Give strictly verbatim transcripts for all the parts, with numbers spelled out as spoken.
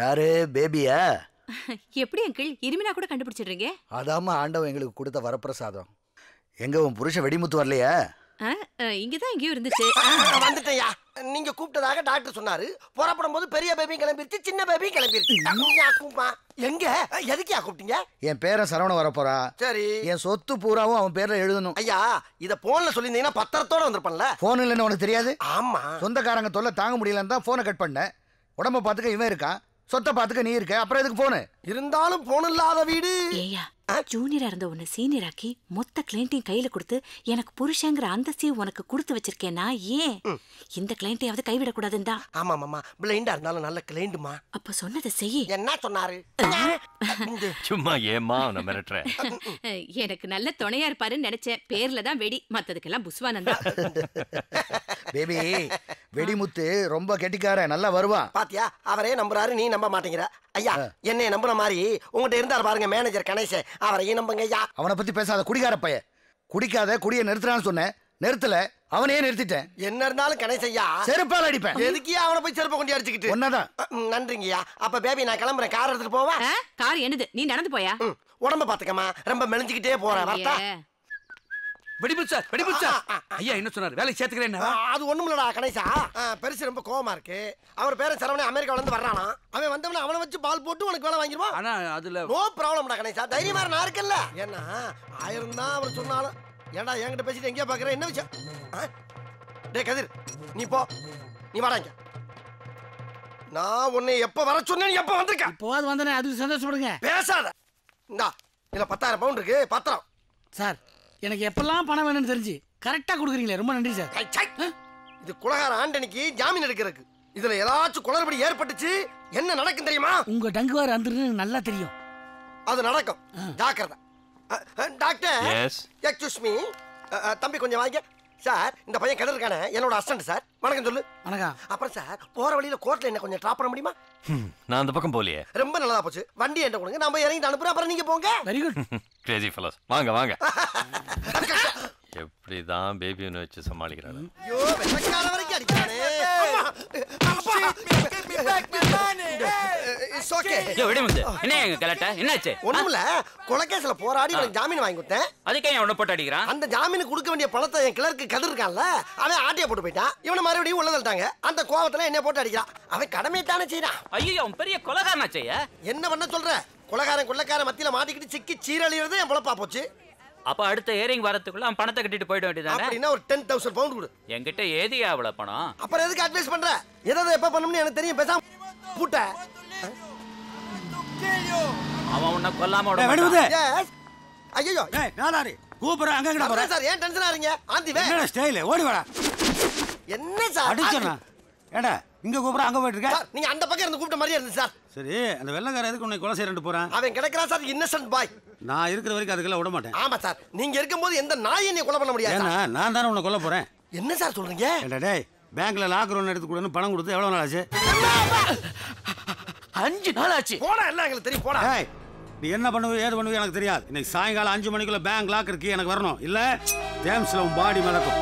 யாரு பேபியா? எப்படி அங்கிள் இருமினா கூட கண்டுபிடிச்சிடுறீங்க? அதாம்மா ஆண்டவன் எங்களுக்கு கொடுத்த வரப்பிரசாதம். எங்க உன் புருஷன் வெடிமுத்து வரலையா? இங்க தான் எங்கேயோ இருந்துச்சு. வந்துட்டயா? நீங்க கூப்பிட்டதாக டாக்டர் சொன்னாரு. புறப்படும் போது பெரிய பேபி கிளம்பிருச்சு, சின்ன பேபி கிளம்பிருச்சு. எங்க எதுக்கியா கூப்பிட்டீங்க? என் பேரை சரவணன் வரப்போறா. சரி, என் சொத்து பூராவும் அவன் பேர்ல எழுதணும். ஐயா, இதை போன்ல சொல்லியிருந்தீங்கன்னா பத்திரத்தோட வந்திருப்பான்ல. போன் இல்லைன்னு உனக்கு தெரியாது? ஆமா, சொந்தக்காரங்க தொல்லை தாங்க முடியலன்னு தான் போனை கட் பண்ணேன். உடம்ப பாத்துக்க இவன் இருக்கான், சொத்தை பாத்துக்க நீ இருக்க, அப்புறம் எதுக்கு போனு? இருந்தாலும் போன் இல்லாத வீடு. ஏயா, ஜூனியரா இருந்த உன்னை சீனியராக்கி மொத்த கிளைண்ட்டையும் கையில கொடுத்து எனக்கு புருஷங்கிற அந்தஸ்தையும் உனக்கு கொடுத்து வச்சிருக்கேன்னா ஏன் இந்த கிளைண்ட்டையாவது கைவிடக்கூடாதுண்டா? ஆமா மாமா, பிளைண்டா இருந்தாலும் நல்ல கிளைண்டுமா. அப்ப சொன்னதை செய்ய. என்ன சொன்னாரு? சும்மா ஏமா உன்னை மிரட்டுற? எனக்கு நல்ல துணையா இருப்பாருன்னு நினைச்சேன். பேர்ல தான் வெடி, மத்ததுக்கெல்லாம் புஷ்வானந்தா. பேபி, வெடிமுத்து ரொம்ப கெட்டிக்கார, நல்லா வருவா. பாத்தியா, அவரே நம்புறாரு, நீ நம்ப மாட்டேங்கிற. ஐயா, என்னைய நம்புற மாதிரி உங்ககிட்ட இருந்தாரு பாருங்க மேனேஜர் கணேசன், அவரையே நம்புங்க ஐயா. அவனை பத்தி பேசாத, குடிகார பைய. குடிக்காத, குடியை நிறுத்துறான்னு சொன்னேன், நிறுத்தல, அவனையே நிறுத்திட்டேன். என்ன இருந்தாலும் கணேசையா செருப்பால் அடிப்பேன். எதுக்கியா அவனை போய் செருப்பை கொண்டு அடிச்சுக்கிட்டு? ஒன்னதான். நன்றிங்கய்யா. அப்ப பேபி நான் கிளம்புறேன், கார் எடுத்துட்டு போவா. கார் என்னது? நீ நடந்து போயா? உடம்ப பாத்துக்கமா, ரொம்ப மெலிஞ்சுக்கிட்டே போறேன். வரட்டா? Vedimuthu sir, Vedimuthu sir. ஐயா என்ன சொன்னாரு? வேலை சேர்த்துக்கிறேன். அது ஒண்ணும் இல்லடா கணேசா, பெருசு ரொம்ப கோவமா இருக்கு. அவர் பேரை சரவணன், அமெரிக்காவில இருந்து வர்றானா. அவன் வந்தவன அவனை வச்சு பால் போட்டு உனக்கு வேலை வாங்கிடுவான். ஆனா அதுல நோ ப்ராப்ளம்டா கணேசா, தைரியமா நான் இருக்கல்ல. ஏன்னா ஆயிரம் தான் அவர் சொன்னாலும். ஏன்டா என்கிட்ட பேசிட்டு எங்கேயா பாக்குற? என்ன விஷயம்? டே கதிர், நீ போ, நீ வாடாங்க. நான் உன்னை எப்ப வர சொன்னேன், எப்ப வந்திருக்கேன். இப்போ வந்தேன், அதுக்கு சந்தோஷப்படுங்க. பேசாத. இந்தா இதுல பத்தாயிரம் பவுண்ட் இருக்கு, பத்திரம். சார், எனக்கு எப்பெல்லாம் பணம் வேணும்னு தெரிஞ்சு கரெக்டா கொடுக்குறீங்களே, ரொம்ப நன்றி சார். இது குலகார ஆண்டனிக்கு ஜாமீன் எடுக்கிறதுக்கு. இதுல ஏதாச்சும் குளறுபடி ஏற்பட்டுச்சு என்ன நடக்கும் தெரியுமா? உங்க டங்குவார் அந்தன்னு நல்லா தெரியும், அது நடக்கும். ஜாக்கிரதை. டாக்டர். எக்ஸ்கியூஸ் மீ, தம்பி கொஞ்சம் வாங்க சார். இந்த பையன் கிட்ட இருக்கானே என்னோட அசிஸ்டன்ட் சார். வணக்கம் சொல்லு. வணக்கம். அப்புறம் சார், போற வழியில கோர்ட்ல என்ன கொஞ்சம் டிராப் பண்ண முடியுமா? நான் அந்த பக்கம் போலியே. ரொம்ப நல்லதா போச்சு. வண்டி என்கிட்ட கொடுங்க, நாம இறங்கி அனுப்புறோம், அப்புறம் நீங்க போங்க. Very good. கிரேசி ஃபெல்லோஸ், வாங்க வாங்க. எப்படிதான் பேபியை வச்சு சமாளிக்கிறானு. ஐயோ, வெச்சக்கால வரைக்கும் அடிச்சானே. அம்மா அப்பா, baby back man. It's okay. ஏ விடுங்க. என்ன கலட்ட? என்னாச்சு? ஒண்ணுமில்ல, கொலைகேஸ்ல போராடி நான் ஜாமீன் வாங்கி கொடுத்தேன். அதுக்கே அவன போட்டு அடிக்குறான். அந்த ஜாமீன் கொடுக்க வேண்டிய பணத்தை என் கிளர்க்கு கதிர் இருக்கான்ல, அவன் ஆட்டிய போட்டு போயிட்டான். இவனை மறுபடியும் உள்ள தள்ளிட்டாங்க. அந்த கோவத்துல என்னைய போட்டு அடிக்குறான். அவன் கடமையை தானே செய்றான். ஐயோ, அவன் பெரிய கொலைகாரனாச்சே. என்ன பண்ண சொல்ற? கொலைகாரன் கொள்ளக்கார மத்தியில மாட்டிக்கிட்டு சிக்கி சீரழியறது என் பொழப்பா போச்சு. அப்ப அடுத்த ஹியரிங் வரதுக்குள்ள அவன் பணத்தை கட்டிட்டு போய்ட வேண்டியதானே. அப்படினா ஒரு பத்து ஆயிரம் பவுண்ட் கொடு. என்கிட்ட ஏதியா அவள பணம்? அப்புறம் எதுக்கு அட்வைஸ் பண்ற? எதை எப்ப பண்ணனும்னு எனக்கு தெரியும். பேசாம பூட்ட. அவன் உன்னை கொல்லாம ஓட மாட்டான். எஸ். ஐயோ, ஏய் நானாரி கூப்ற அங்க கிட்ட போற. சார், ஏன் டென்ஷன் ஆறீங்க? ஆந்தி வே. என்ன ஸ்டைல்? ஓடி வாடா. என்ன சார் அடிச்சனா? ஏடா, இங்க கூப்ற அங்க போயிட்டு இருக்க. சார், நீங்க அந்த பக்கம் இருந்து கூப்ட மாதிரியே இருந்துச்சு சார். சரி, அந்த வெள்ளக்காரன் எதுக்கு உன்னை கொலை செய்யறன்னு போறான்? அவன் கிடக்குறான் சார், இன்னசென்ட் பாய். நான் இருக்கிற வரைக்கும் அதுக்கெல்லாம் விட மாட்டேன். ஆமா சார், நீங்க இருக்கும்போது எந்த நாய் என்ன கொலை பண்ண முடியாது. ஏன்னா நான் தானே உன்னை கொல்ல போறேன். என்ன சார் சொல்றீங்க? என்னடே, பேங்க்ல லாக்கர் ஒன்று எடுத்து கொடுன்னு பணம் கொடுத்து எவ்வளவு நாள் ஆச்சு? அஞ்சு நாள் ஆச்சு. போடா, எல்லாம் எங்களுக்கு தெரியும். போடா. ஏய், நீ என்ன பண்ணுவ ஏது பண்ணுவ எனக்கு தெரியாது. இன்னைக்கு சாயங்காலம் அஞ்சு மணிக்குள்ள பேங்க் லாக்கருக்கு எனக்கு வரணும். இல்ல ஜேம்ஸ்ல உன் பாடி மிதக்கும்.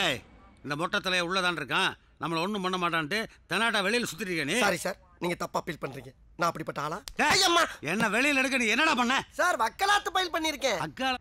ஏய், இந்த மொட்டை தலைய உள்ளதான் இருக்கான், நம்மள ஒண்ணும் பண்ண மாட்டான்ட்டு தனாட்டா வெளியில சுத்திட்டு இருக்கே நீ. சாரி சார், நீங்க தப்பா ஃபீல் பண்றீங்க. நான் அப்படிப்பட்ட ஆளா? ஐயம்மா, என்ன வெளியில எடுக்க நீ என்னடா பண்ண? சார், வக்காலத்து ஃபைல் பண்ணிருக்கேன். அக்கால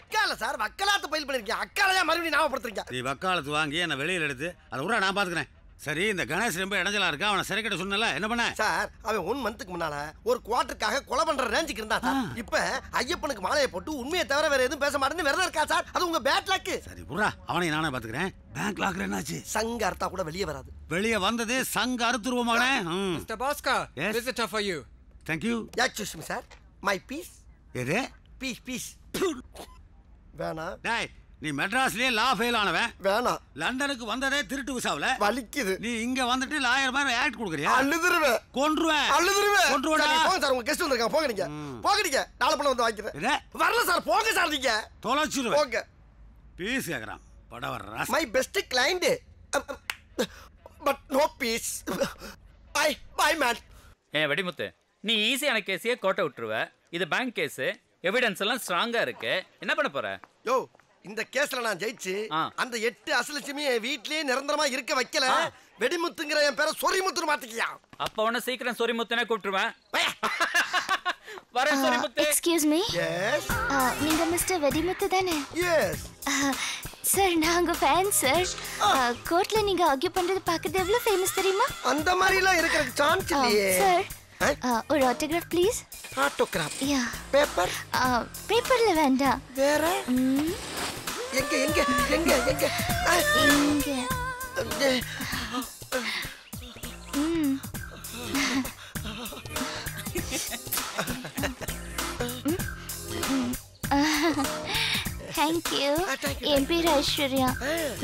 அக்கால சார், வக்காலத்து ஃபைல் பண்ணிருக்கேன். அக்காலையா மறுபடியும் ஞாபகப்படுத்துறீங்க? நீ வக்காலத்து வாங்கி என்ன வெளியில எடுத்து அதை ஊரா நான் பாத்துக்கிறேன். சரி, இந்த கணேஷ் ரொம்ப இடைஞ்சலா இருக்கா, அவனை சிறைக்கிட்ட சொன்னல, என்ன பண்ண? சார், அவன் ஒன் மந்த்துக்கு முன்னால ஒரு குவார்ட்டருக்காக கொலை பண்ற ரேஞ்சுக்கு இருந்தான் சார். இப்ப ஐயப்பனுக்கு மாலையை போட்டு உண்மையை தவிர வேற எதுவும் பேச மாட்டேன்னு விரதம் இருக்கா சார். அது உங்க பேட் லக். சரி புறா, அவனை நானே பாத்துக்கிறேன். பேங்க் லாக்கர் என்னாச்சு? சங்க அறுத்தா கூட வெளியே வராது. வெளியே வந்தது சங்க அறுத்துருவோம் மகனே. Mister Bhaskar, visitor for you. Thank you. Excuse me sir, my fees. எது பீஸ்? பீஸ் வேணா. டேய், நீ மெட்ராஸ்லயே லா ஃபெயில் ஆனவன். வேணாம். லண்டனுக்கு வந்ததே திருட்டு விசாவுல வலிக்குது. நீ இங்க வந்துட்டு லாயர் மாதிரி ஆக்ட் குடுக்குறியா? அழுதுருவே, கொன்றுவே, அழுதுருவே, கொன்றுவேடா. போங்க சார், உங்க கெஸ்ட் வந்திருக்காங்க, போங்க. நீங்க போகடிங்க, நாளை பண்ண வந்து வாங்கிக்கிறேன். வரல சார், போங்க சார், நீங்க தொலைச்சிடுவேன். போங்க. பீஸ் கேக்குறான் பட வர்ற. My best client but no fees. Bye bye man. ஏ வெடிமுத்து, நீ ஈஸியான கேஸே கோட்டை விட்டுருவே. இது பேங்க் கேஸ், எவிடன்ஸ் எல்லாம் ஸ்ட்ராங்கா இருக்கு. என்ன பண்ண போற? யோ, இந்த கேஸ்ல நான் ஜெயிச்சு அந்த எட்டு அசலட்சுமி வீட்லயே நிரந்தரமா இருக்க வைக்கல வெடிமுத்துங்கற என் பேரை சொரிமுத்துன்னு மாத்திக்கியா அப்ப உடனே சீக்கிரம் சொரிமுத்துனே கூப்பிடுவேன் வரேன் சொரிமுத்து எக்ஸ்கியூஸ் மீ எஸ் நீங்க மிஸ்டர் வெடிமுத்து தானே எஸ் சார் நான் உங்க ஃபேன் சார் கோர்ட்ல நீங்க ஆர்கியூ பண்றது பார்க்கறது எவ்வளவு ஃபேமஸ் தெரியுமா அந்த மாதிரி எல்லாம் இருக்குற சான்ஸ் இல்லையே சார் ஒரு ஆட்டோகிராஃப் ப்ளீஸ் ஆட்டோகிராஃப் யா பேப்பர் பேப்பர்ல வேண்டா வேற எங்க எங்க எங்க எங்க எங்க ம் thank you M P Aishwarya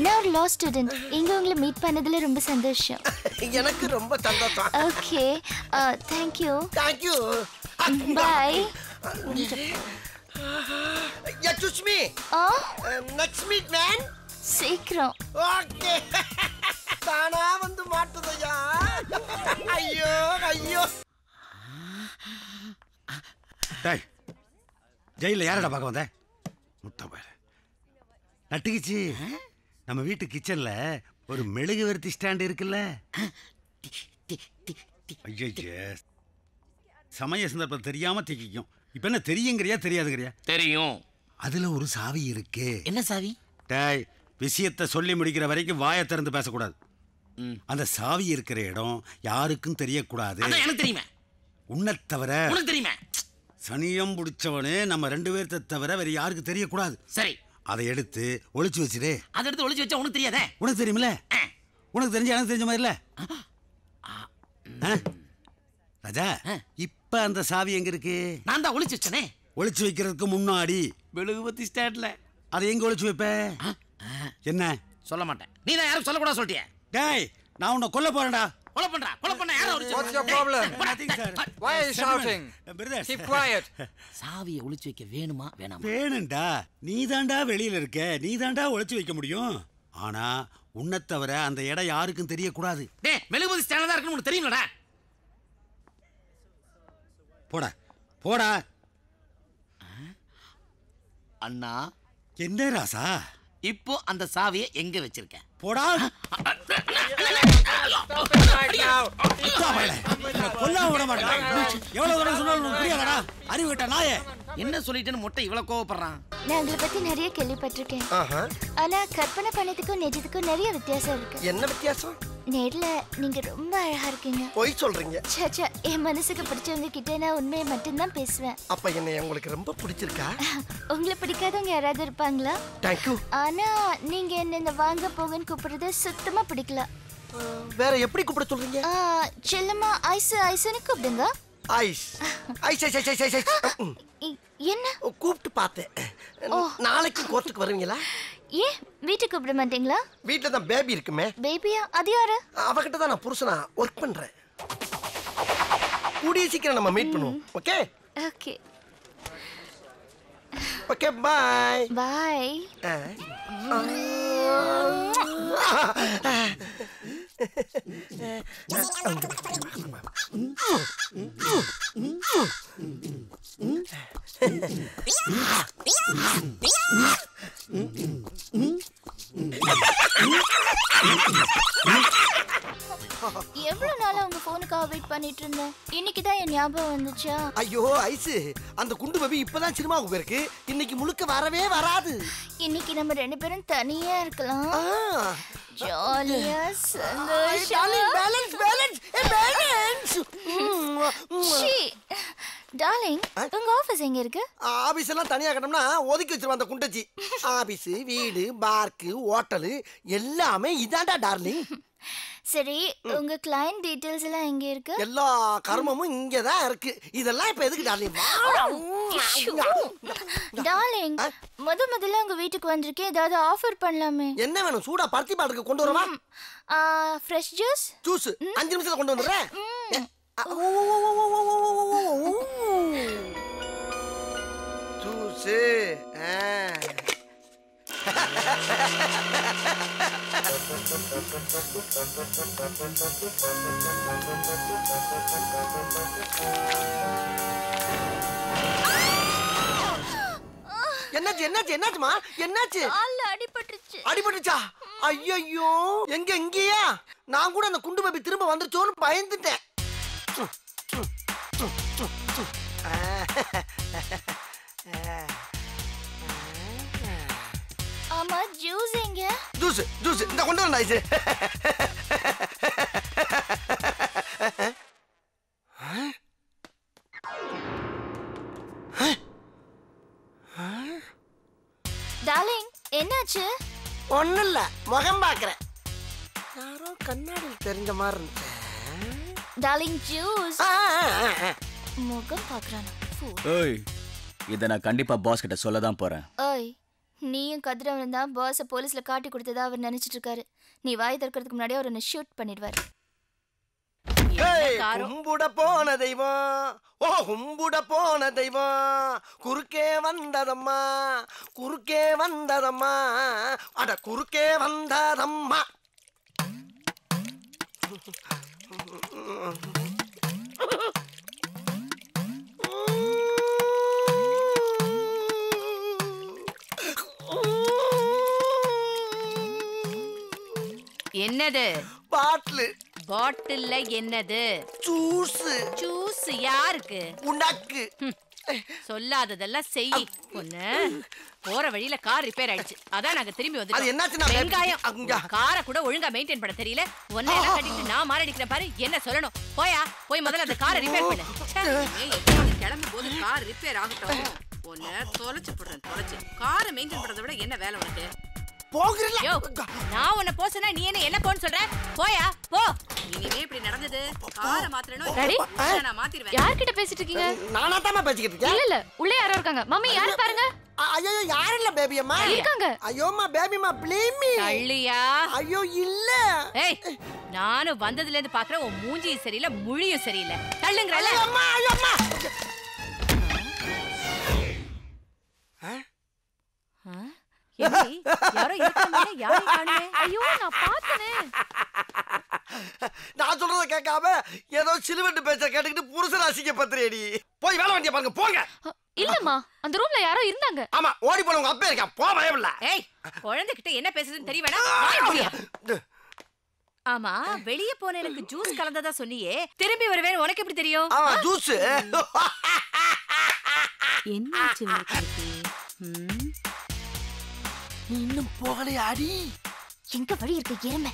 நான் லா ஸ்டூடண்ட் இங்க உங்களை மீட் பண்ணதுல ரொம்ப சந்தோஷம் எனக்கு ரொம்ப சந்தோஷம் okay thank you thank you bye yeah touch me oh next meet man சீக்கிரம் ஓகே தானா வந்து மாட்டுதயா ஐயோ ஐயோ டேய் ஜெயில யாரடா பாக்க வந்தே முட்டை பாரு நட்டுக்கிச்சு நம்ம வீட்டு கிச்சன்ல ஒரு மெழுகு வர்த்தி ஸ்டாண்ட் இருக்குல்ல சமய சந்தர்ப்பம் தெரியாம திக்கும் இப்ப என்ன தெரியுங்கிறியா தெரியாதுங்கிறியா தெரியும் அதுல ஒரு சாவி இருக்கு என்ன சாவி டாய் விஷயத்தை சொல்லி முடிக்கிற வரைக்கும் வாயை திறந்து பேசக்கூடாது அந்த சாவி இருக்கிற இடம் யாருக்கும் தெரியக்கூடாது எனக்கு தெரியுமா உன்னை தவிர உனக்கு தெரியுமா சனியம் பிடிச்சவனே நம்ம ரெண்டு பேர்த்த தவிர வேற யாருக்கு தெரியக்கூடாது சரி அதை எடுத்து ஒளிச்சு வச்சிரு அதை எடுத்து ஒளிச்சு வச்சா உனக்கு தெரியாதே உனக்கு தெரியுமில்ல உனக்கு தெரிஞ்ச எனக்கு தெரிஞ்ச மாதிரி இல்ல ராஜா இப்ப அந்த சாவி எங்க இருக்கு நான் தான் ஒளிச்சு வச்சனே ஒளிச்சு வைக்கிறதுக்கு முன்னாடி மெழுகுவர்த்தி ஸ்டாண்ட்ல அதை எங்க ஒளிச்சு வைப்ப என்ன சொல்ல மாட்டேன் நீ தான் யாரும் சொல்லக்கூடாது சொல்லிட்டியே டேய் நான் உன்னை கொல்ல போறேன்டா What happened? What happened? What's your problem? Nothing, sir. Why are you shouting? Brothers, keep quiet. சாவியை ஒளிச்சு வைக்க வேணுமா வேணாமா? வேணும்டா. நீ தான்டா வெளியில இருக்க. நீ தான்டா ஒளிச்சு வைக்க முடியும். ஆனா உன்னை தவிர அந்த இடம் யாருக்கும் தெரிய கூடாது. டேய், மெழுகுவர்த்தி ஸ்டாண்ட்ல தான் இருக்குன்னு உங்களுக்கு தெரியும்லடா. போடா. போடா. அண்ணா, என்ன ராசா? இப்போ அந்த சாவியை எங்க வச்சிருக்க? போடா. என்ன சொல்லிட்டேன்னு மொட்டை இவ்வளவு கோவப்படுறான் நான் உங்களை பத்தி நிறைய கேள்விப்பட்டிருக்கேன் ஆனா கற்பனை பண்ணதுக்கும் நிஜத்துக்கும் நிறைய வித்தியாசம் இருக்கு என்ன வித்தியாசம் நேர்ல நீங்க ரொம்ப அழகா இருக்கீங்க போய் சொல்றீங்க சச்சா என் மனசுக்கு பிடிச்சவங்க கிட்ட நான் உண்மையை மட்டும்தான் பேசுவேன் அப்ப என்ன உங்களுக்கு ரொம்ப பிடிச்சிருக்கா உங்களை பிடிக்காதவங்க யாராவது இருப்பாங்களா தேங்க்யூ ஆனா நீங்க என்ன வாங்க போங்கன்னு கூப்பிடுறது சுத்தமா பிடிக்கல வேற எப்படி கூப்பிட சொல்றீங்க செல்லமா ஐஸ் ஐஸ்னு கூப்பிடுங்க ice ice ice ice ice என்ன கூப்பிட்டு பார்த்தேன் நாளைக்கு கோர்ட்டுக்கு வருவீங்களா ஏ வீட்டுக்கு கூப்பிட மாட்டீங்களா வீட்ல தான் பேபி இருக்குமே பேபியா அது யாரு அவகிட்ட தான் நான் புருஷனா வர்க் பண்றேன் கூடிய சீக்கிரம் நம்ம மீட் பண்ணுவோம் okay okay okay bye bye எவ்வளவு நாளா உங்க போனுக்காக வெயிட் பண்ணிட்டு இருந்தேன் இன்னைக்கு தான் என் ஞாபகம் வந்துச்சா ஐயோ ஐஸ் அந்த குண்டு பேபி இப்பதான் சினிமாவுக்கு போயிருக்கு இன்னைக்கு முழுக்க வரவே வராது இன்னைக்கு நம்ம ரெண்டு பேரும் தனியா இருக்கலாம் ஜாலியா சந்தோஷமா பேலன்ஸ் பேலன்ஸ் ஏ பேலன்ஸ் ஷி டார்லிங் உங்க ஆபீஸ் எங்க இருக்கு ஆபீஸ் எல்லாம் தனியா கட்டணும்னா ஒதுக்கி வச்சிருவாங்க அந்த குண்டச்சி ஆபீஸ் வீடு பார்க் ஹோட்டல் எல்லாமே இதான்டா டார்லிங் சரி உங்க கிளையன்ட் டீடைல்ஸ் எல்லாம் எங்க இருக்கு எல்லா கர்மமும் இங்க தான் இருக்கு இதெல்லாம் இப்ப எதுக்கு டார்லிங் டார்லிங் முத முதல்ல உங்க வீட்டுக்கு வந்திருக்கேன் ஏதாவது ஆஃபர் பண்ணலாமே என்ன வேணும் சூடா பருத்தி பாட்டுக்கு கொண்டு வரவா ஃப்ரெஷ் ஜூஸ் ஜூஸ் அஞ்சு நிமிஷத்துல கொண்டு வந்துறேன் என்ன என்னாச்சு என்னாச்சு என்னாச்சுமா என்னாச்சு? கால்ல அடிபட்டுச்சு. அடிபட்டுச்சா? ஐயோ எங்க எங்கயா? நான் கூட அந்த குண்டு பேபி திரும்ப வந்துச்சோன்னு பயந்துட்டேன். ஆமா ஜூஸ் எங்க? ஜூஸ் ஜூஸ் இந்த கொண்டு வரணும் ஐஸ். டார்லிங் என்னாச்சு? ஒண்ணும் இல்ல முகம் பாக்குறேன். யாரோ கண்ணாடி தெரிஞ்ச மாதிரி இருந்துச்சு. டார்லிங் ஜூஸ் முகம் பாக்குறானே. ஏய் இத நான் கண்டிப்பா பாஸ் கிட்ட சொல்ல தான் போறேன். ஏய் நீயும் கதிரவன் தான் பாஸ் போலீஸ்ல காட்டி கொடுத்ததா அவர் நினைச்சிட்டு இருக்காரு. நீ வாய் தர்க்கிறதுக்கு முன்னாடி அவரை ஷூட் பண்ணிடுவார். ஏய் கும்புட போன தெய்வம் ஓ கும்புட போன தெய்வம் குறுக்கே வந்ததம்மா குறுக்கே வந்ததம்மா அட குறுக்கே வந்ததம்மா என்னது பாட்டில் பாட்டில்ல என்னது? ஜூஸ் ஜூஸ் யாருக்கு? உனக்கு சொல்லாததெல்லாம் செய். பொண்ணு போற வழியில கார் ரிப்பேர் ஆயிடுச்சு அதான் நாங்க திரும்பி வந்துட்டோம். அது என்னாச்சுன்னா வெங்காயம் காரை கூட ஒழுங்கா மெயின்டைன் பண்ண தெரியல. ஒண்ணே எல்லாம் கட்டிட்டு நான் மாற அடிக்கிற பாரு என்ன சொல்லணும். போயா போய் முதல்ல அந்த காரை ரிப்பேர் பண்ணு. கிளம்பும் போது கார் ரிப்பேர் ஆகட்டும். பொண்ணு தொலைச்சு போடுறேன் தொலைச்சு. காரை மெயின்டைன் பண்றதை விட என்ன வேலை உனக்கு? போகிறல்ல யோ நான் உன்னை போசனா நீ என்ன என்ன போன்னு சொல்ற? போயா போ. நீங்க இப்படி நடந்துது காரை மாத்திரணும். ரெடி நான் மாத்திடுவேன். யார் கிட்ட பேசிட்டு இருக்கீங்க? நானா தாமா பேசிக்கிட்டு இருக்கேன். இல்ல இல்ல உள்ளே யாரோ இருக்காங்க. மம்மி யாரை பாருங்க. ஐயோ யார் இல்ல பேபி அம்மா இருக்காங்க. ஐயோமா பேபி அம்மா ப்ளீஸ் மீ தள்ளியா. ஐயோ இல்ல ஏய் நானு வந்ததில இருந்து பாக்குற உன் மூஞ்சி சரியில்லை முழியும் சரியில்லை தள்ளுங்கறல. அம்மா ஐயோ அம்மா ஹ ஹ ஏய் யாரோ இருக்கறமே யாரை காணோம். ஐயோ நான் பார்த்தனே. நான் சொல்றத கேட்காம ஏதோ சிலுவெட்டு பேச்ச கேட்டுக்கிட்டு புருஷ ராசிக்கு பத்திரேடி. போய் வேலை வண்டிய பாருங்க போங்க. இல்லம்மா அந்த ரூம்ல யாரோ இருந்தாங்க. ஆமா ஓடி போன உங்க அப்பா இருக்கான் போ பயமில்ல. ஏய் குழந்தை கிட்ட என்ன பேசுதுன்னு தெரியவேடா. ஆமா வெளிய போன எனக்கு ஜூஸ் கலந்ததா சொன்னியே திரும்பி வரவேன் உனக்கு எப்படி தெரியும்? ஆமா ஜூஸ் என்னாச்சு உங்களுக்கு? ம் இன்னும் போகலை அடி. எங்க வழி இருக்க எருமை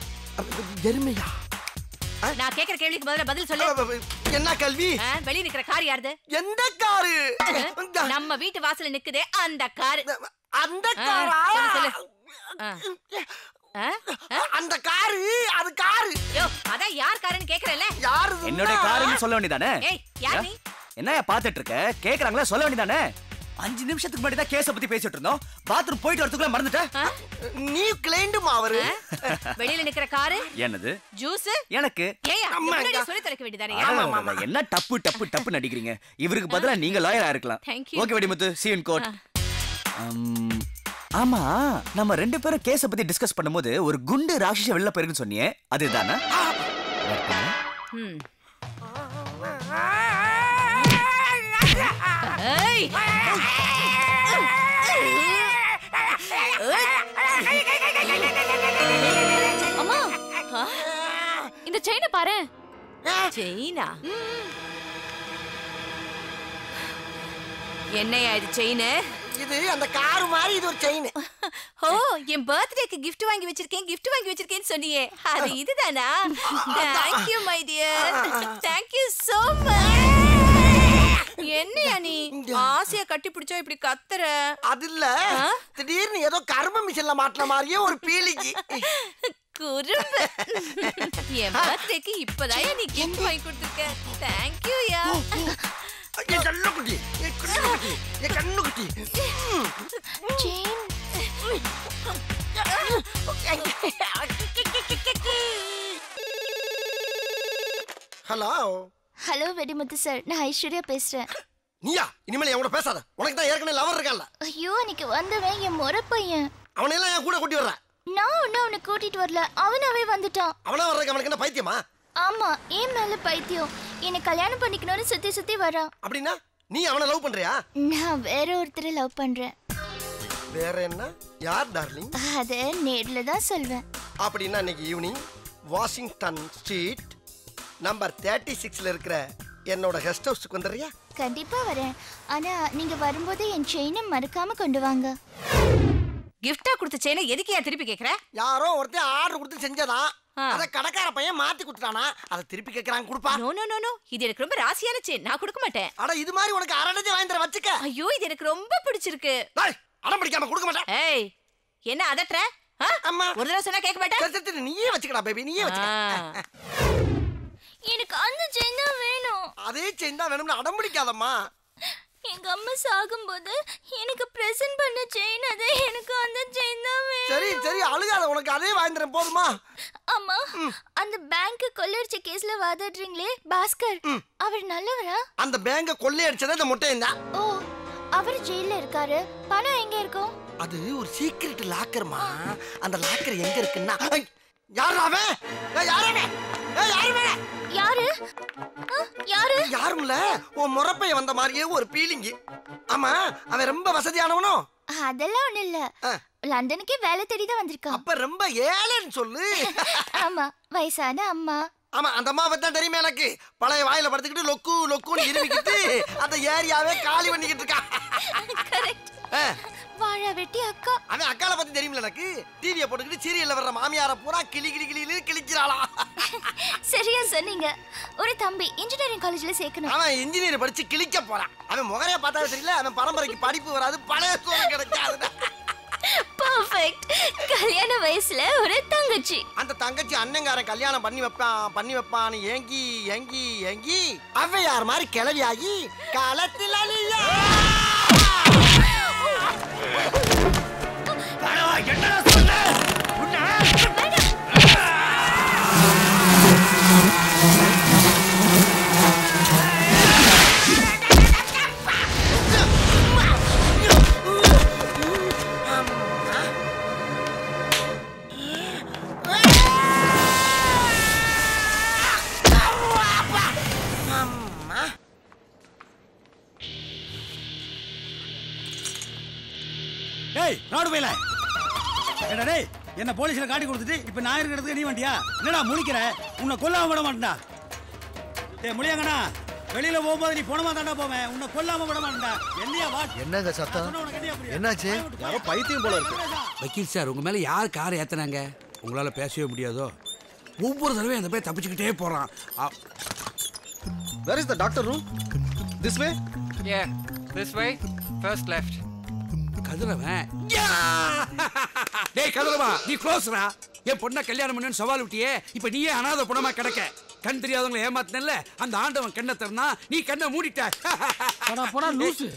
எருமையா? நான் கேக்குற கேள்விக்கு முதல்ல பதில் சொல்லு. என்ன கேள்வி? வெளிய நிக்கிற கார் யாருது? எந்த கார்? நம்ம வீட்டு வாசல்ல நிக்குதே அந்த கார். அந்த காரா? அந்த கார் அது கார். யோ அத யார் கார்னு கேக்குறல? யாருது? என்னோட கார்னு சொல்ல வேண்டியதானே? ஏய் யார் நீ? என்னைய பாத்துட்டு இருக்க? கேக்குறாங்களா சொல்ல வேண்டியதானே? அஞ்சு நிமிஷத்துக்கு முன்னாடி தான் கேஸ பத்தி பேசிட்டு இருந்தோம். பாத்ரூம் போயிட்டு வரதுக்குள்ள மறந்துட்ட. நீ கிளைண்டுமா அவரு? வெளியில நிக்கிற காரு என்னது? ஜூஸ் எனக்கு. ஏய் அம்மா நீ சொல்லி தரக்க வேண்டியதானே? ஆமா என்ன டப்பு டப்பு டப்பு நடிக்கிறீங்க. இவருக்கு பதிலா நீங்க லாயரா இருக்கலாம். Okay Vedimuthu see you in court. ஆமா நம்ம ரெண்டு பேரும் கேஸ பத்தி டிஸ்கஸ் பண்ணும்போது ஒரு குண்டு ராட்சச வெளியில போயிருக்குன்னு சொன்னியே அதுதானா? ம் ஏய் அம்மா இந்த செயினை பாரு. செயினா? என்னையா இது செயினு? இது அந்த கார் மாதிரி இது ஒரு செயின். ஓ என் பர்த்டேக்கு gift வாங்கி வச்சிருக்கேன் gift வாங்கி வச்சிருக்கேன்னு சொன்னியே அது இதுதானா? Thank you my dear. Thank you so much. என்னையா நீ ஆசைய கட்டி பிடிச்சா இப்படி கத்துற? அது இல்ல திடீர்னு ஏதோ கர்ம மிஷன்ல மாட்டற மாதிரியே ஒரு பீலிக்கு குறும்பு. என் பர்த்டேக்கு இப்போதான் நீ கிஃப்ட் வாங்கி கொடுத்திருக்க. தேங்க் யூ யா. ஏ கண்ணு குட்டி ஏ கண்ணு குட்டி ஏ கண்ணு குட்டி ஜீன் ஹலோ ஹலோ வெடிமுத்து சார் நான் ஐஸ்வர்யா பேசுறேன். நீயா? இனிமேல் என் கூட பேசாத. உனக்கு தான் ஏற்கனவே லவர் இருக்கான்ல. ஐயோ இன்னைக்கு வந்தவன் என் முறை பையன். அவனை எல்லாம் என் கூட கூட்டி வர்றேன். நான் ஒன்னும் அவனை கூட்டிட்டு வரல அவனாவே வந்துட்டான். அவனா வர்றதுக்கு அவனுக்கு என்ன பைத்தியமா? ஆமா என் மேல பைத்தியம். என்னை கல்யாணம் பண்ணிக்கணும்னு சுத்தி சுத்தி வரான். அப்படின்னா நீ அவனை லவ் பண்றியா? நான் வேற ஒருத்தரை லவ் பண்றேன். வேற என்ன யார் டார்லிங்? அத நேர்ல தான் சொல்வேன். அப்படினா இன்னைக்கு ஈவினிங் வாஷிங்டன் ஸ்ட்ரீட் நம்பர் முப்பத்தி ஆறுல இருக்கிற என்னோட கெஸ்ட் ஹவுஸ்க்கு வந்தறியா? கண்டிப்பா வரேன். ஆனா நீங்க வரும்போது என் செயினை மறக்காம கொண்டு வாங்க. கிஃப்ட்டா கொடுத்த செயினை எதுக்கு ஏன் திருப்பி கேக்குற? யாரோ ஒருத்தே ஆர்டர் கொடுத்து செஞ்சதா. அத கடக்கார பையன் மாத்தி குடுட்டானா அத திருப்பி கேக்குறான் குடுப்பா. நோ நோ நோ நோ இது எனக்கு ரொம்ப ராசியான செயின். நான் கொடுக்க மாட்டேன். அட இது மாதிரி உனக்கு அரடஜ வாங்கிற வச்சுக்க. ஐயோ இது எனக்கு ரொம்ப பிடிச்சிருக்கு. டேய் அடம் பிடிக்காம கொடுக்க மாட்டேன். ஏய் என்ன அதட்ற? அம்மா ஒரு தடவை சொன்னா கேட்க மாட்டே. சரி நீயே வச்சுக்கடா பேபி நீயே வச்சுக்க. எனக்கு அந்த செயின் தான் வேணும். அதே செயின் தான் வேணும்னு அடம் பிடிக்காதம்மா. எங்க அம்மா சாகும்போது எனக்கு பிரசன்ட் பண்ண செயின் அது. எனக்கு அந்த செயின் தான் வேணும். சரி சரி அழுகாத உனக்கு அதே வாங்குறேன் போதுமா? அம்மா அந்த பேங்க் கொள்ளையடிச்ச கேஸ்ல வாதாடுறீங்களே பாஸ்கர் அவர் நல்லவரா? அந்த பேங்க கொள்ளையடிச்சத அந்த முட்டையந்தா. ஓ அவர் ஜெயில்ல இருக்காரு. பணம் எங்க இருக்கும்? அது ஒரு சீக்ரெட் லாக்கர்மா. அந்த லாக்கர் எங்க இருக்குன்னா யாரா அவன்? ஏய் யாரே? ஏய் யாரே? யாரு யாரு யாரும் இல்ல உன் முறப்பைய வந்த மாதிரியே ஒரு பீலிங். ஆமா அவன் ரொம்ப வசதியானவனோ? அதெல்லாம் ஒண்ணு இல்ல லண்டனுக்கே வேலை தேடி தான் வந்திருக்கான். அப்ப ரொம்ப ஏழைன்னு சொல்லு. ஆமா வயசான அம்மா. ஆமா அந்த அம்மா பத்தான் தெரியுமா எனக்கு? பழைய வாயில படுத்துக்கிட்டு லொக்கு லொக்குன்னு இருக்கிட்டு அந்த ஏரியாவே காலி பண்ணிக்கிட்டு இருக்கான். கரெக்ட். வாழை வெட்டி அக்கா. அவன் அக்கால பத்தி தெரியுமில்ல எனக்கு? டிவியை போட்டுக்கிட்டு சீரியல்ல வர்ற மாமியார பூரா கிளி கிளி கிளியில கிழிக்கிறாளா. சரியா சொன்னீங்க. ஒரு தம்பி இன்ஜினியரிங் காலேஜ்ல சேர்க்கணும். அவன் இன்ஜினியர் படிச்சு கிழிக்க போறான். அவன் முகரைய பார்த்தாலும் தெரியல அவன் பரம்பரைக்கு படிப்பு வராது பழைய சோறு கிடைக்காது. பர்ஃபெக்ட். கல்யாண வயசுல ஒரு தங்கச்சி. அந்த தங்கச்சி அண்ணங்காரன் கல்யாணம் பண்ணி வைப்பான் பண்ணி வைப்பான்னு ஏங்கி ஏங்கி ஏங்கி அவ யார் மாதிரி கிளவியாகி காலத்தில் அழியா. என்ன சொல்ல என்ன போலீஸ்ல காட்டி கொடுத்துட்டு இப்ப நான் இருக்கிறதுக்கு நீ வண்டியா? என்னடா முடிக்கிற உன்னை கொல்லாம விட மாட்டேன்டா. டே முடியாங்கண்ணா வெளியில போகும்போது நீ போனமா தாண்டா போவேன். உன்னை கொல்லாம விட மாட்டேன்டா. என்னையா வா. என்னங்க சத்தம்? என்னாச்சு? யாரோ பைத்தியம் போல இருக்கு. வக்கீல் சார் உங்க மேல யார் கார் ஏத்துனாங்க? உங்களால பேசவே முடியாதோ? ஒவ்வொரு தடவையும் அந்த பேர் தப்பிச்சுக்கிட்டே போறான். Where is the doctor room? This way? Yeah, this way. First left. கதிரவன். டேய் கதிரவா நீ க்ளோஸ்ரா. என் பொண்ணை கல்யாணம் பண்ணணும்னு சவால் விட்டியே இப்போ நீயே அனாதை பொண்ணமா கிடக்க. கண் தெரியாதவங்களை ஏமாத்தினல்ல அந்த ஆண்டவன் கண்ணை திறனா நீ கண்ணை மூடிட்ட. போடா போடா லூசு.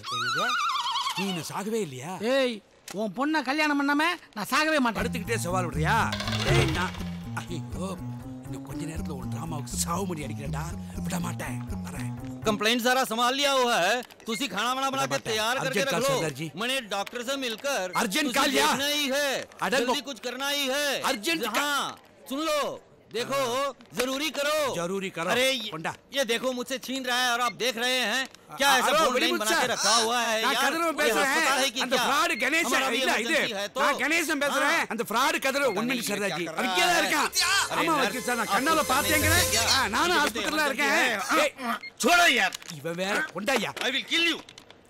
நீ என்ன சாகவே இல்லையா? ஏய் உன் பொண்ணை கல்யாணம் பண்ணாம நான் சாகவே மாட்டேன். அடுத்துக்கிட்டே சவால் விடுறியா? ஏய் நான் ஐயோ இன்னும் கொஞ்ச நேரத்தில் உன் டிராமாவுக்கு சாவு மணி அடிக்கிறேன்டா. விட மாட்டேன் வரேன். कंप्लेंट सारा संभाल लिया हुआ है. तुसी खाना वाना बना के तैयार करके रख लो. मैंने डॉक्टर से मिलकर अर्जेंट का लिया नहीं है. जल्दी कुछ करना ही है अर्जेंट. हाँ सुन लो देखो जरूरी करो जरूरी करो. अरे ये देखो मुझसे छीन रहा है और आप देख रहे हैं क्या ऐसा बना के रखा हुआ है.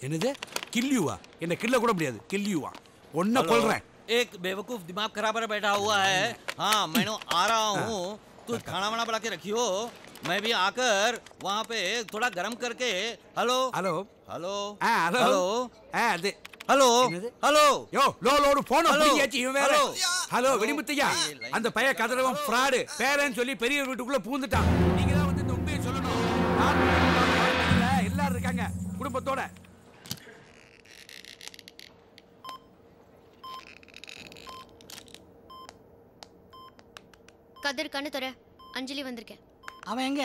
என்னது கில்யூவா? என்ன கில்ல கூட முடியாது கில்யூவா ஒன்ன கொல்றேன். एक बेवकूफ दिमाग खराब पर बैठा हुआ है. हाँ मैं आ रहा हूँ. तू खाना वाना बना के रखी हो. मैं भी आकर वहाँ पे थोड़ा गरम करके. Hello hello hello hello hello hello यो लो लो फोन अभी आची हुए हैं. हेलो वेरी मत जा अंदर पया कादरवां फ्राड पेरेंट्स वाली पेरियर रूट को लो पूंछ टा निकल आओ तो तुम भी चलो ना लाल हिल्ला रखेंगे कुछ बतौड़ा. கதர் கண்ணு தர அஞ்சலி வந்திருக்கேன். அவன் எங்க?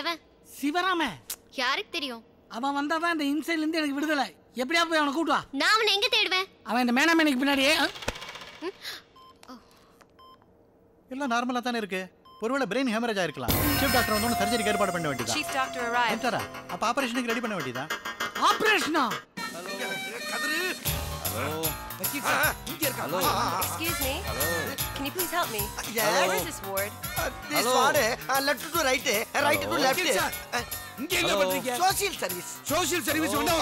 எவன்? சிவராமன். யாருக்கு தெரியும்? அவன் வந்தாதான் இந்த இன்சைட்ல இருந்து எனக்கு விடுதலை. எப்படியா போய் அவனை கூட்டு வா. நான் அவனை எங்க தேடுவேன்? அவன் இந்த மேனாமேனிக்கு பின்னாடியே. எல்லாம் நார்மலா தானே இருக்கு. ஒருவேளை பிரெயின் ஹேமரேஜ் ஆயிருக்கலாம். சீஃப் டாக்டர் வந்தோன்னு சர்ஜரிக்கு ஏற்பாடு பண்ண வேண்டியதா? Chief doctor arrive. என்னடா? அப்ப ஆபரேஷனுக்கு ரெடி பண்ண வேண்டியதா? ஆபரேஷனா? ஹலோ கதர் Hello? Hello? Excuse me? Hello? Can you please help me? Yes. Where is this ward? Uh, this Hello. ward is uh, left to right, uh, right Hello. to left. Uh, Social service. Social service. Hello?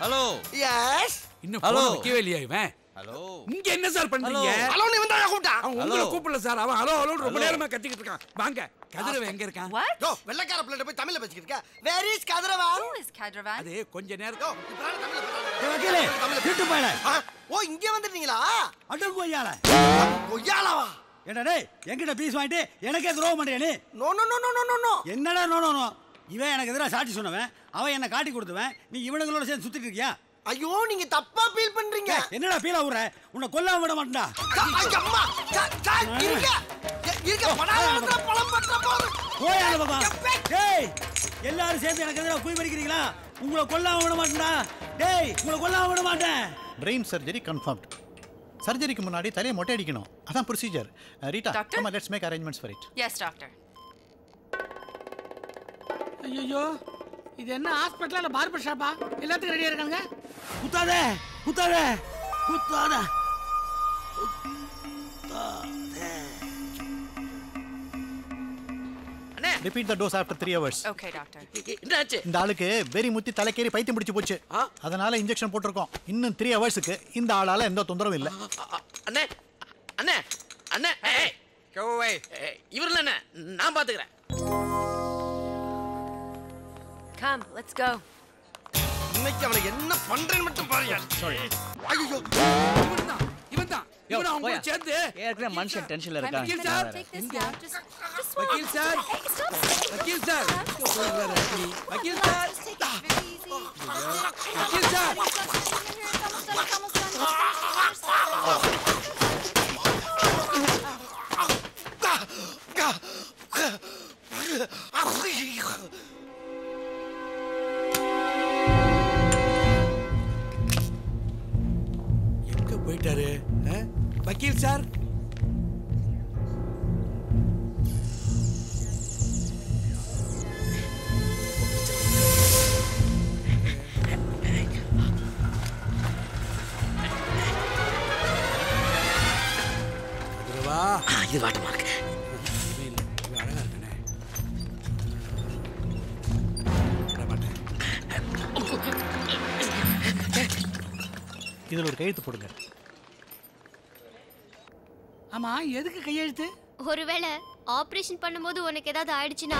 Hello? Yes? Hello? Hello? Hello? இங்க என்ன sir பண்றீங்க? Hello நீ வந்தாயா கூப்டா? உங்களை கூப்பிடல sir. அவன் hello hello ரொம்ப நேரமா கத்திக்கிட்டு இருக்கான். வாங்க. கதிரவ எங்க இருக்கான்? டோ வெள்ளக்கார பிள்ளை போய் தமிழ்ல பேசிக்கிட்டு இருக்க. Where is Kathiravan? Who is கதிரவன்? அது கொஞ்ச நேரம் இப்பறான தமிழ்ல பேசுறாங்க. வக்கீலே வீட்டு போயல. ஓ இங்க வந்துட்டீங்களா? அடல் கொய்யால. கொய்யாலவா? என்ன டேய் எங்கடா பீஸ் வாங்கிட்டு எனக்கே துரோகம் பண்றியா நீ? No no no no no. என்னடா நோ நோ நோ? இவன் எனக்கு எதிரா சாட்சி சொன்னவன். அவன் என்ன காட்டி கொடுத்தவன். நீ இவங்களோட சேர்ந்து சுத்திட்டு இருக்கியா? ஐயோ நீங்க தப்பா ஃபீல் பண்றீங்க. என்னடா ஃபீல் ஆவுற? உன்னை கொல்லாம விட மாட்டேன்டா. அம்மா சாய் இருங்க இருங்க படாதடா பழம் பற்ற போடு. போயால பாபா. டேய் எல்லாரும் சேர்ந்து எனக்கு எதிரா குய் பறிக்கிறீங்களா? உங்களை கொல்லாம விட மாட்டேன்டா. டேய் உங்களை கொல்லாம விட மாட்டேன். Brain surgery confirmed. சர்ஜரிக்கு முன்னாடி தலைய மொட்டை அடிக்கணும். அதான் procedure. Rita come let's make arrangements for it. Yes doctor. ஐயோ இது என்ன ஹாஸ்பிடல்ல பார்பர் ஷாப்பா? எல்லாத்துக்கும் ரெடியா இருக்காங்க. குத்தாத குத்தாத குத்தாத குத்தாத. அண்ணே repeat the dose after three hours. Okay doctor. என்னாச்சு? இந்த ஆளுக்கு வெரி முத்தி தலைக்கேறி பைத்தியம் பிடிச்சு போச்சு. அதனால இன்ஜெக்ஷன் போட்டுறோம். இன்னும் three hours-க்கு இந்த ஆளால எந்த தொந்தரவும் இல்ல. அண்ணே அண்ணே அண்ணே ஏய் கோவை இவர்ல என்ன நான் பாத்துக்கறேன். Come, let's go. இன்னைக்கு அவளை என்ன பண்றேன்னு மட்டும் பாருயா. Sorry. ஐயோ. இவன்டா. இவன்டா. இவன அவங்க சேர்ந்து ஏர்க்கற மனுஷன் டென்ஷன்ல இருக்கான். வக்கீல் சார். வக்கீல் சார். வக்கீல் சார். வக்கீல் சார். வக்கீல் சார். கா கா கா போயிட்டாரு வக்கீல் சார். இது வாட்டமா இருக்கு. அழகா இருக்கே. இதுல ஒரு கையெழுத்து போடுங்க. அம்மா எதுக்கு கையெழுத்து? ஒருவேளை ஆபரேஷன் பண்ணும்போது உனக்கு ஏதாவது ஆயிடுச்சுனா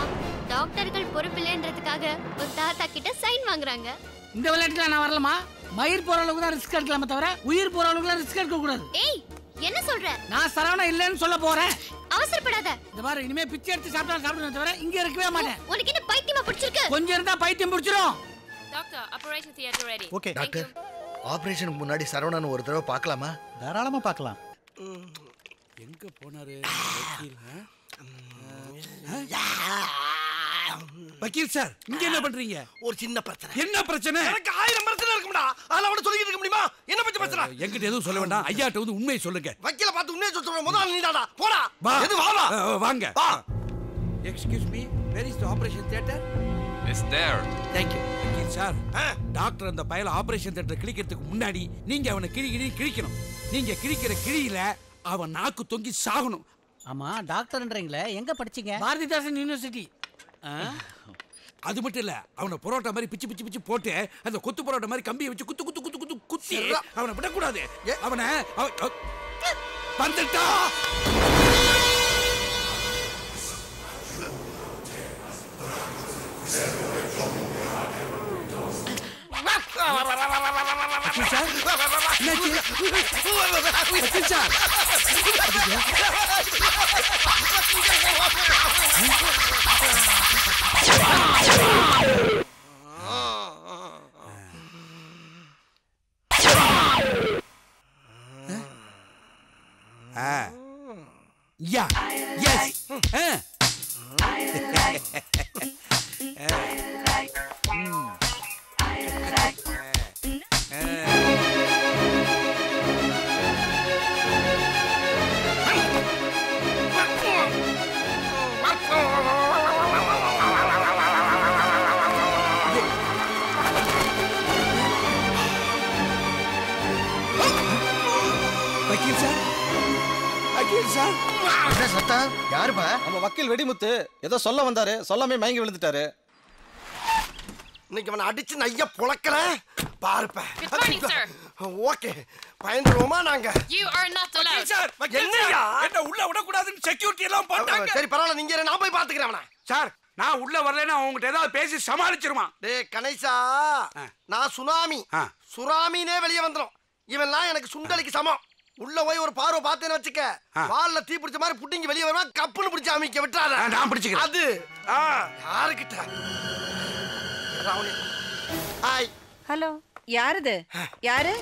டாக்டர்கள் பொறுப்பில்லைன்றதுக்காக ஒரு தாத்தா கிட்ட சைன் வாங்குறாங்க. இந்த விளையாட்டுல நான் வரலமா. மயிர் போற அளவுக்கு தான் ரிஸ்க் எடுக்கலாமே தவிர உயிர் போற அளவுக்கு ரிஸ்க் எடுக்க கூடாது. ஏய் என்ன சொல்ற? நான் சரவணா இல்லன்னு சொல்ல போறேன். அவசரப்படாத. இந்த மாதிரி இனிமே பிச்சை எடுத்து சாப்பிட்டா சாப்பிடுறத தவிர இங்க இருக்கவே மாட்டேன். உனக்கு என்ன பைத்தியமா பிடிச்சிருக்கு? கொஞ்சம் இருந்தா பைத்தியம் பிடிச்சிரும். Doctor operation theatre ready. Okay doctor. ஆபரேஷனுக்கு முன்னாடி சரவணான ஒரு தடவை பார்க்கலாமா? தாராளமா பார்க்கலாம். எங்க போனாரு வக்கீல்? வக்கீல் சார் இங்க என்ன பண்றீங்க? ஒரு சின்ன பிரச்சனை. என்ன பிரச்சனை? எனக்கு ஆயிரம் பிரச்சனை இருக்கும்டா. அதனால உடனே சொல்லிக்கிட்டு இருக்க முடியுமா? என்ன பத்தி பிரச்சனை? என்கிட்ட எதுவும் சொல்ல வேண்டாம். ஐயாட்ட வந்து உண்மையை சொல்லுங்க. வக்கீல பார்த்து உண்மையை சொல்ற முதல்ல நீதாடா. போடா. எது வாடா. வாங்க. Excuse me. Where is the operation theater? It's there. Thank you. வக்கீல் சார் டாக்டர் அந்த பையல ஆபரேஷன் தியேட்டர் கிழிக்கிறதுக்கு முன்னாடி நீங்க அவனை கிழி கிழி கிழிக்கணும். நீங்க கிழிக்கிற கிழியில அவன் நாக்கு தொங்கி சாகணும். ஆமா டாக்டர்ன்றீங்களே எங்க படிச்சீங்க? பாரதிதாசன் யூனிவர்சிட்டி. அது மட்டும் இல்ல அவனை புரோட்டா மாதிரி பிச்சு பிச்சு பிச்சு போட்டு அந்த கொத்து புரோட்டா மாதிரி கம்பியை வச்சு குத்து குத்து குத்து குத்து குத்தி அவனை விடக்கூடாது. அவனை வந்துட்டா Yeah, yes. Oh, சார் என்ன சத்தம்? யாருப்பா? நம்ம வக்கீல் வெடிமுத்து ஏதோ சொல்ல வந்தாரு, சொல்லாமே மயங்கி விழுந்துட்டாரு. இன்னைக்கு அவனை அடிச்சு நைய புளக்கற பாருப்பா. ஓகே பயந்துருவோமா நாங்க? You are not allowed. Sir என்னையா என்ன உள்ள விட கூடாதுன்னு செக்யூரிட்டி எல்லாம் போட்டாங்க. சரி பரவாயில்லை, நீங்க இரு, நான் போய் பாத்துக்கறேன் அவனை. சார் நான் உள்ள வரலனா உன்கிட்ட ஏதாவது பேசி சமாளிச்சிருமா? டேய் கணேசா, நான் சுனாமி சுராமினே வெளிய வந்தறோம். இவெல்லாம் எனக்கு சுண்டலிக்கு சமம். உள்ள போய் ஒரு பார்வை பார்த்தேன்னு வச்சுக்க, வால்ல தீ பிடிச்ச மாதிரி புட்டிங்கி வெளிய வரமா கப்புன்னு பிடிச்சு அமிக்க விட்டாத. நான் பிடிச்சுக்கிறேன். அது யாருக்கிட்ட? ராவணி. ஹாய். ஹலோ. யாரது? யாரு?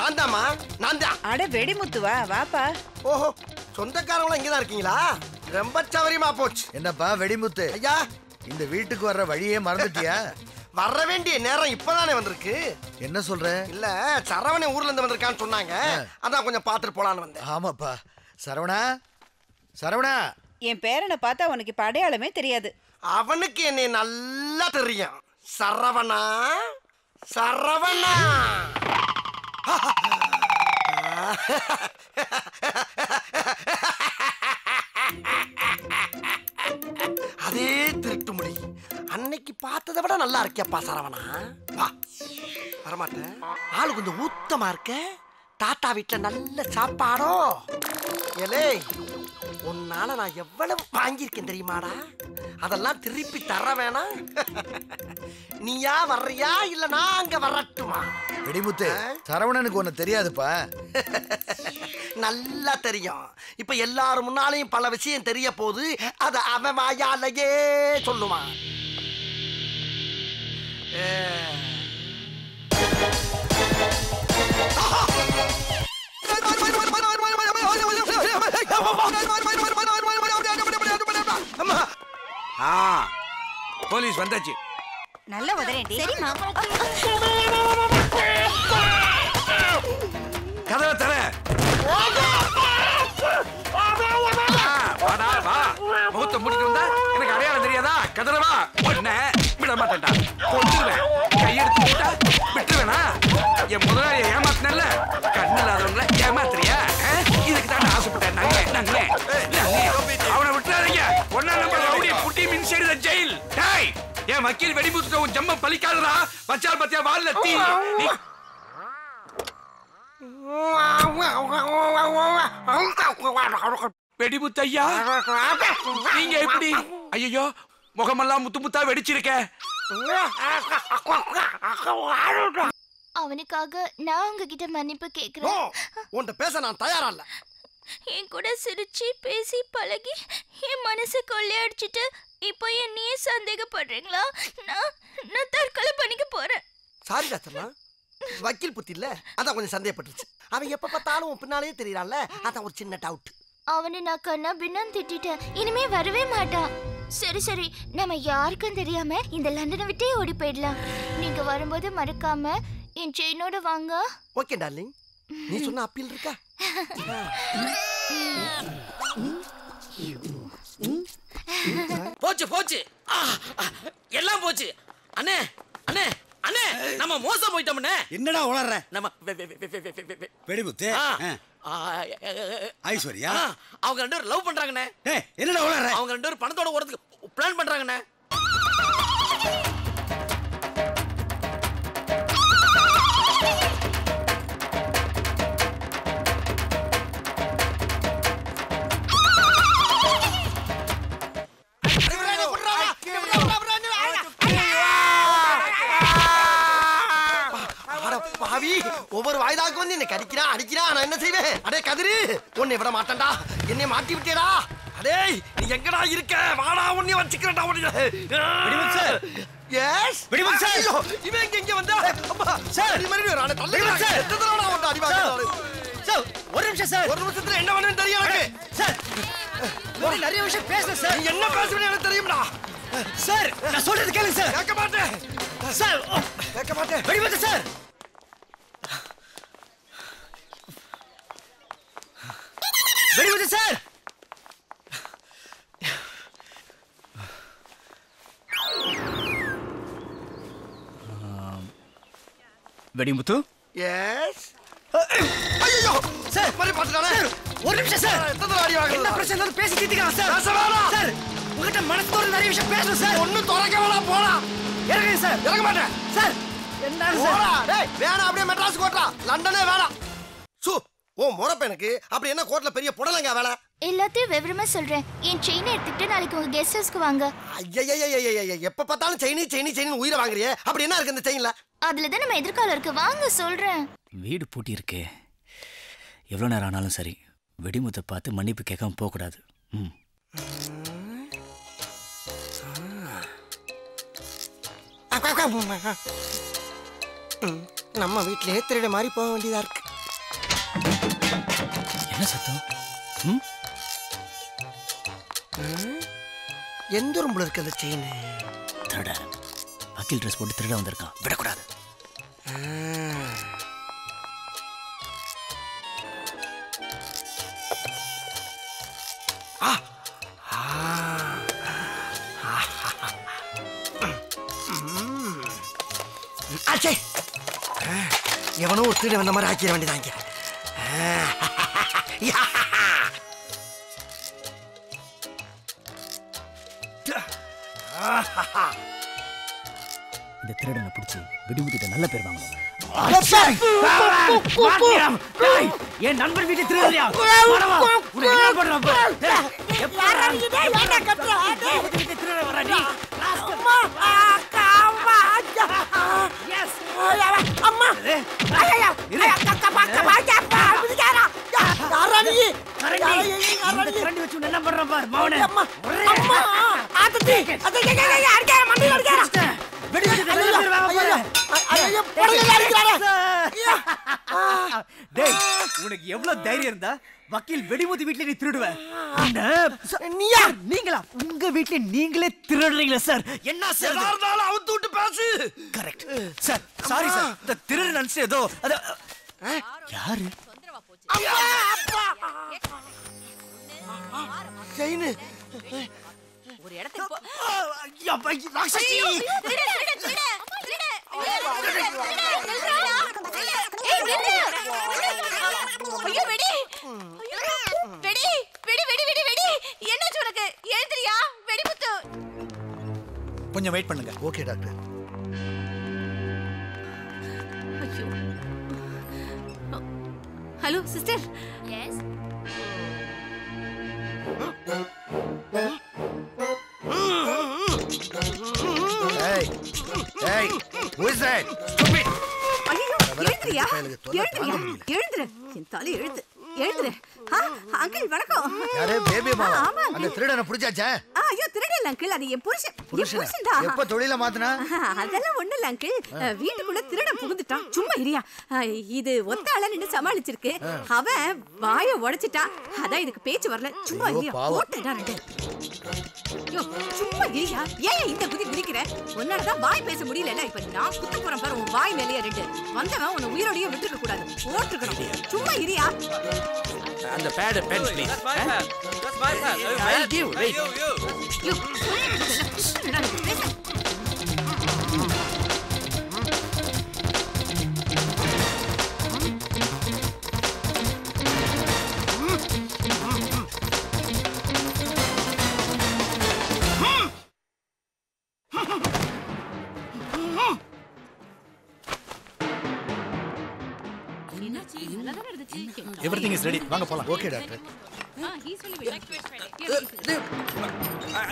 நான்தாமா, நான்தான். அட வெடிமுத்துவா, வாப்பா. ஓஹோ, சொந்தக்காரங்களா இங்க தான் இருக்கீங்களா? ரொம்ப சவரியமா போச்சு. என்னப்பா வெடிமுத்து ஐயா, இந்த வீட்டுக்கு வர்ற வழியே மறந்துட்டியா? வர வேண்டிய நேரம் இப்பதானே வந்திருக்கு. என்ன சொல்ற? இல்ல சரவண ஊர்ல இருந்து வந்திருக்கான்னு சொன்னாங்க, அதான் கொஞ்சம் பாத்துட்டு போலான்னு வந்தேன். ஆமாப்பா. சரவணா, சரவணா. என் பேரனை பார்த்தா உனக்கு இப்ப அடையாளமே தெரியாது. அவனுக்கு என்னை நல்லா தெரியும். சரவணா சரவணா. அதே திருட்டு முடி அன்னைக்கு பார்த்ததை விட நல்லா இருக்கேப்பா சரவணா. வா, வரமாட்டேன். ஆளு கொஞ்சம் ஊத்தமா இருக்க. தாத்தா வீட்டுல நல்ல சாப்பாடோ ஏலே. உன்னால நான் எவ்வளவு வாங்கியிருக்கேன் தெரியுமாடா? அதெல்லாம் திருப்பி தர வேணாம். நீயா வர்றியா இல்ல நான் அங்க வரட்டுமா? வெடிமுத்து, சரவணனுக்கு ஒண்ணு தெரியாதுப்பா. நல்லா தெரியும். இப்ப எல்லாரும் முன்னாலையும் பல விஷயம் தெரிய போது, அத அவன் வாயாலேயே சொல்லுவான். போலீஸ் வந்தாச்சு. நல்ல உதறேன். சரிமா, கதவை தர. வாடா வா, முகத்தை முடிக்கிட்டு வந்தா எனக்கு அடையாளம் தெரியாதா? கதறவா ஒன்ன விட மாட்டேன்டா, கொண்டுருவேன். கையெடுத்து விட்டா விட்டுருவேனா? என் முதலாளியை ஏமாத்தினல்ல, கண்ணில்லாதவங்கள ஏமாத்துறியா? இதுக்கு தான் ஆசைப்பட்டேன். நாங்களே நாங்களே அவனை விட்டுறாதீங்க. ஒன்னா நம்ம ரவுடி புட்டி மீன் சைடு ஜெயில். டாய் ஏன் வக்கீல் வெடிமுத்து உன் ஜம்ம பலிக்காதடா. வச்சால் பத்தியா வால்ல தீ. வெடிமுத்து ஐயா, நீங்க எப்படி? ஐயோ முகமெல்லாம் முத்து முத்தா வெடிச்சிருக்க. அவனுக்காக நான் உங்ககிட்ட மன்னிப்பு கேட்கிறேன். உன்கிட்ட பேச நான் தயாரா இல்ல. என் கூட சிரிச்சு பேசி பழகி என் மனசை கொள்ளையடிச்சிட்டு இப்போ என்னையே சந்தேகப்படுறீங்களா? நான் நான் தற்கொலை பண்ணிக்க போறேன். சாரி டாக்டர்மா, வக்கீல் புத்தி இல்ல, அதான் கொஞ்சம் சந்தேகப்பட்டுச்சு. அவன் எப்ப பார்த்தாலும் உன் பின்னாலேயே தெரியறான்ல, அதான் ஒரு சின்ன டவுட். அவனை நான் கண்ணா பின்னான்னு திட்டிட்டேன், இனிமே வரவே மாட்டான். சரி சரி, நம்ம யாருக்கும் தெரியாம இந்த லண்டனை விட்டே ஓடி போயிடலாம். நீங்க வரும்போது மறக்காம என் செயினோட வாங்க. Okay darling. நீ சொன்ன அப்பீல் இருக்கா? போச்சு போச்சு, எல்லாம் போச்சு. அண்ணே அண்ணே அண்ணே, நம்ம மோசம் போயிட்டோம்ண்ணே. என்னடா உளறற? நம்ம வெடிமுத்து ஐஸ்வர்யா அவங்க ரெண்டு பேரும் லவ் பண்றாங்கண்ணே. டேய் என்னடா உளறற? அவங்க ரெண்டு பேரும் பணத்தோட ஓடுறதுக்கு பிளான் பண்றாங்கண்ணே. ஒவ்வொரு வாய்தாக்கு வந்து என்ன கடிக்கிறா அடிக்கிறா. நான் என்ன செய்வேன்? அடே கதிரு, உன்னை விட மாட்டேன்டா, என்னை மாட்டி விட்டேடா. அடே நீ எங்கடா இருக்க? வாடா உன்னை வச்சுக்கிறேன்டா. Vedimuthu sir. Yes Vedimuthu sir. இவன் எங்க எங்க வந்தா? அம்மா சார் நீ மறுபடியும் ஒரு ஆளை தள்ளுங்க சார். எத்ததலடா வந்து அடி வாங்குறாரு சார்? ஒரு நிமிஷம் சார், ஒரு நிமிஷத்துல என்ன பண்ணனும் தெரியும் எனக்கு சார். நீ நிறைய விஷயம் பேசணும் சார். நீ என்ன பேசுறேன்னு எனக்கு தெரியும்டா சார். நான் சொல்றது கேளுங்க சார். கேட்க மாட்டேன் சார், கேட்க மாட்டேன். Vedimuthu sir, Vedimuthu sir. Vedimuthu. Yes ஐயோ சார் மாரி பாத்துட்டானே சார் ஒரு நிமிஷம் சார் எத்தனை அடி வாங்குது என்ன பிரச்சனை பேசி தீத்துக்கலாம் சார் ரசவானா சார் உங்கட்ட மனசு தோற நிறைய விஷயம் பேசணும் சார் ஒண்ணு தரக்கவளா போடா இறங்க சார் இறங்க மாட்டேன் சார் என்ன சார் போடா டேய் வேணா அப்படியே மெட்ராஸ் கோட்டா லண்டனே வேணா சு ஓ மொரப்பனுக்கு அப்படி என்ன கோட்டல பெரிய புடலங்க வேளை इल्लाते वेवरमा बोल रहे हैं इन चेनी எடுத்துட்டு நாளைக்கு உங்க गेस्ट हाउस க்கு வாங்க ஐயய்யய்யய்ய எப்ப பார்த்தாலும் चेनी चेनी चेनी னு உயிரை வாங்குறியே அப்படி என்ன இருக்கு இந்த चेनல அதுல தான் நம்ம எதிர்கால இருக்கு வாங்க சொல்றேன் வீடு பூட்டி இருக்கே எவ்வளவு நேரம் ஆனாலும் சரி வெடிமுத பார்த்து மன்னிப்பு கேட்காம போக கூடாது ம் நம்ம வீட்லயே திருட மாதிரி போக வேண்டியதா இருக்கு என்ன சத்தம் ம் எந்த ரூம்ல இருக்கு அந்த செயின் திருட வக்கீல் ட்ரெஸ் போட்டு திருட வந்திருக்கான் விடக்கூடாது ஆ ஆ அச்சே எவனோ ஒரு திருட வந்த மாதிரி ஆக்கிர வேண்டியதாங்க யா இந்த திருடனை பிடிச்சு விடுவிட்ட நல்ல பேர் வாங்குறோம். மாட்டிராம். டேய், என் நண்பர் வீட்டு திருடறியா? வரவா. உன்னை என்ன பண்றோம் பா? எப்பறா நீ டேய் என்ன கத்துற? டேய், வீட்டு திருடற வரடா நீ. அம்மா, அம்மா. எஸ். அம்மா. ஐயா, ஐயா, கக்க பக்க பக்க பா. புடிங்கடா. யாரா நீ? கரண்டி. கரண்டி வச்சு என்ன பண்றோம் பார் மௌனே. அம்மா. அம்மா. ஆதத்தி. அதே கே கே அடிக்கற மண்டி அடிக்கற. வெடி வெடி வெடி வாங்க போற ஐயோ போடுங்க அடிக்குறானே டேய் உனக்கு எவ்வளவு தைரியம் இருந்தா வக்கீல் வெடிமுதி வீட்ல நீ திருடுவே நீ யார் நீங்களா உங்க வீட்ல நீங்களே திருடுறீங்களா சார் என்ன சார் யாரனால அவுத்து விட்டு பேசு கரெக்ட் சார் சாரி சார் இந்த திருடு நினைச்ச ஏதோ யார் சொந்தரவா போச்சு அப்பா அப்பா சைனு ஒரு இடத்து போ ஐயா பைய ராட்சசி திருட திருட திருட திருட ஏய் திருட ஐயோ வெடி வெடி வெடி வெடி வெடி வெடி என்னாச்சு உனக்கு ஏந்திரியா வெடி முத்து கொஞ்சம் வெயிட் பண்ணுங்க ஓகே டாக்டர் ஐயோ hello sister yes Hey! Hey! Who is that? Stupid! Ayyo! Yendriya! Yendriya! Yendra! Yentali yendra! Yendra! Ha? Uncle, vanakkam! Yare baby mama. Andha thiridana pudichacha? Ayyo thiridala uncle, adu en purushan. En purushan da. Eppa tholila maathana? Adala onnum illa uncle. Veetukulla thirida pugundittan. Summa iriya. Idu otta ala nindu samalichirukku. Avan vaaya odachita. Adha idukku pechu varala. Summa iriya. Pottana rendu. ஐயோ சும்மா இல்லையா ஏன் இந்த குதி குதிக்கிற உன்னாலதான் தான் வாய் பேச முடியல இப்ப நான் குத்த போறேன் பாரு உன் வாய் மேலேயே ரெண்டு வந்தவன் உன்னை உயிரோடையே விட்டுருக்க கூடாது போட்டுருக்கணும் சும்மா இல்லையா அந்த pad pen please just bye sir I will give wait you Everything is ready. வாங்க போலாம். Okay doctor. Ah, he's really ready. Next question.